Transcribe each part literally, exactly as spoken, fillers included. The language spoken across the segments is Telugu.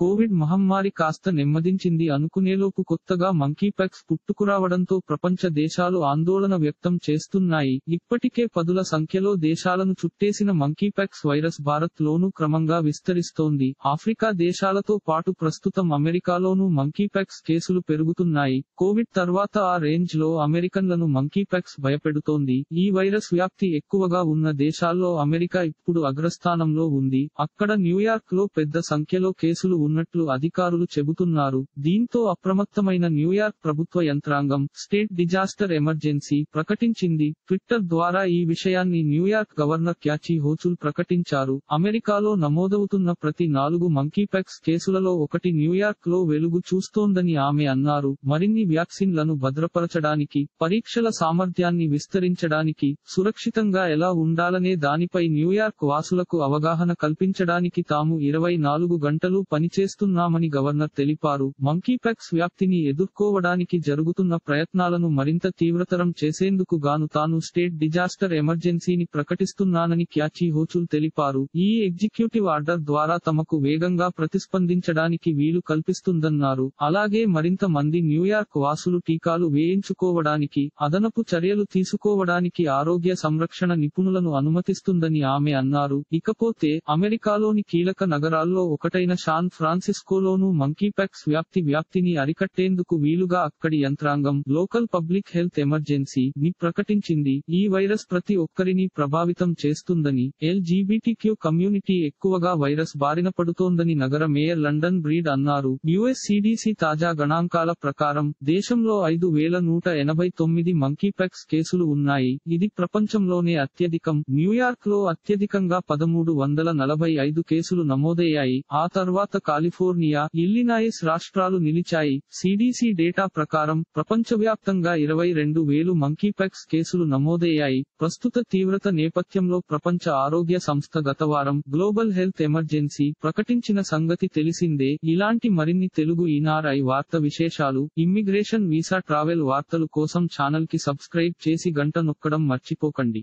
కోవిడ్ మహమ్మారి కాస్త నెమ్మదించింది అనుకునేలోపు కొత్తగా మంకీపాక్స్ పుట్టుకురావడంతో ప్రపంచ దేశాలు ఆందోళన వ్యక్తం చేస్తున్నాయి. ఇప్పటికే పదుల సంఖ్యలో దేశాలను చుట్టేసిన మంకీపాక్స్ వైరస్ భారత్ లోనూ క్రమంగా విస్తరిస్తోంది. ఆఫ్రికా దేశాలతో పాటు ప్రస్తుతం అమెరికాలోనూ మంకీపాక్స్ కేసులు పెరుగుతున్నాయి. కోవిడ్ తర్వాత ఆ రేంజ్ లో అమెరికన్లను మంకీపాక్స్ భయపెడుతోంది. ఈ వైరస్ వ్యాప్తి ఎక్కువగా ఉన్న దేశాల్లో అమెరికా ఇప్పుడు అగ్రస్థానంలో ఉంది. అక్కడ న్యూయార్క్ లో పెద్ద సంఖ్యలో కేసులు ఉన్నట్లు అధికారులు చెబుతున్నారు. దీంతో అప్రమత్తమైన న్యూయార్క్ ప్రభుత్వ యంత్రాంగం స్టేట్ డిజాస్టర్ ఎమర్జెన్సీ ప్రకటించింది. ట్విట్టర్ ద్వారా ఈ విషయాన్ని న్యూయార్క్ గవర్నర్ క్యాథీ హోచుల్ ప్రకటించారు. అమెరికాలో నమోదవుతున్న ప్రతి నాలుగు మంకీపాక్స్ కేసులలో ఒకటి న్యూయార్క్ లో వెలుగు చూస్తోందని ఆమె అన్నారు. మరిన్ని వ్యాక్సిన్లను భద్రపరచడానికి, పరీక్షల సామర్థ్యాన్ని విస్తరించడానికి, సురక్షితంగా ఎలా ఉండాలనే దానిపై న్యూయార్క్ వాసులకు అవగాహన కల్పించడానికి తాము ఇరవై నాలుగు గంటలు పని చేస్తున్నామని గవర్నర్ తెలిపారు. మంకీపాక్స్ వ్యాప్తిని ఎదుర్కోవడానికి జరుగుతున్న ప్రయత్నాలను మరింత తీవ్రతరం చేసేందుకు గాను తాను స్టేట్ డిజాస్టర్ ఎమర్జెన్సీని ప్రకటిస్తున్నానని క్యాథీ హోచుల్ తెలిపారు. ఈ ఎగ్జిక్యూటివ్ ఆర్డర్ ద్వారా తమకు వేగంగా ప్రతిస్పందించడానికి వీలు కల్పిస్తుందన్నారు. అలాగే మరింత మంది న్యూయార్క్ వాసులు టీకాలు వేయించుకోవడానికి, అదనపు చర్యలు తీసుకోవడానికి ఆరోగ్య సంరక్షణ నిపుణులను అనుమతిస్తుందని ఆమె అన్నారు. ఇకపోతే అమెరికాలోని కీలక నగరాల్లో ఒకటైన శాన్ ఫ్రాన్సిస్కోలోనూ మంకీపాక్స్ వ్యాప్తి వ్యాప్తిని అరికట్టేందుకు వీలుగా అక్కడి యంత్రాంగం లోకల్ పబ్లిక్ హెల్త్ ఎమర్జెన్సీ ని ప్రకటించింది. ఈ వైరస్ ప్రతి ఒక్కరిని ప్రభావితం చేస్తుందని, ఎల్జీబీటీక్యూ కమ్యూనిటీ ఎక్కువగా వైరస్ బారిన పడుతోందని నగర మేయర్ లండన్ బ్రీడ్ అన్నారు. యుఎస్ సిడిసి తాజా గణాంకాల ప్రకారం దేశంలో ఐదు వేల నూట ఎనభై తొమ్మిది మంకీపాక్స్ కేసులు ఉన్నాయి. ఇది ప్రపంచంలోనే అత్యధికం. న్యూయార్క్ లో అత్యధికంగా పదమూడు వందల నలభై ఐదు కేసులు నమోదయ్యాయి. ఆ తర్వాత కాలిఫోర్నియా, ఇల్లినాయిస్ రాష్ట్రాలు నిలిచాయి. సిడిసి డేటా ప్రకారం ప్రపంచవ్యాప్తంగా ఇరవై రెండు వేలు మంకీపాక్స్ కేసులు నమోదయ్యాయి. ప్రస్తుత తీవ్రత నేపథ్యంలో ప్రపంచ ఆరోగ్య సంస్థ గతవారం గ్లోబల్ హెల్త్ ఎమర్జెన్సీ ప్రకటించిన సంగతి తెలిసిందే. ఇలాంటి మరిన్ని తెలుగు ఈనారై వార్త విశేషాలు, ఇమ్మిగ్రేషన్, వీసా, ట్రావెల్ వార్తలు కోసం ఛానల్ కి సబ్స్క్రైబ్ చేసి గంట నొక్కడం మర్చిపోకండి.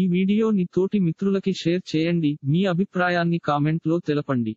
ఈ వీడియోని తోటి మిత్రులకి షేర్ చేయండి. మీ అభిప్రాయాన్ని కామెంట్ లో తెలపండి.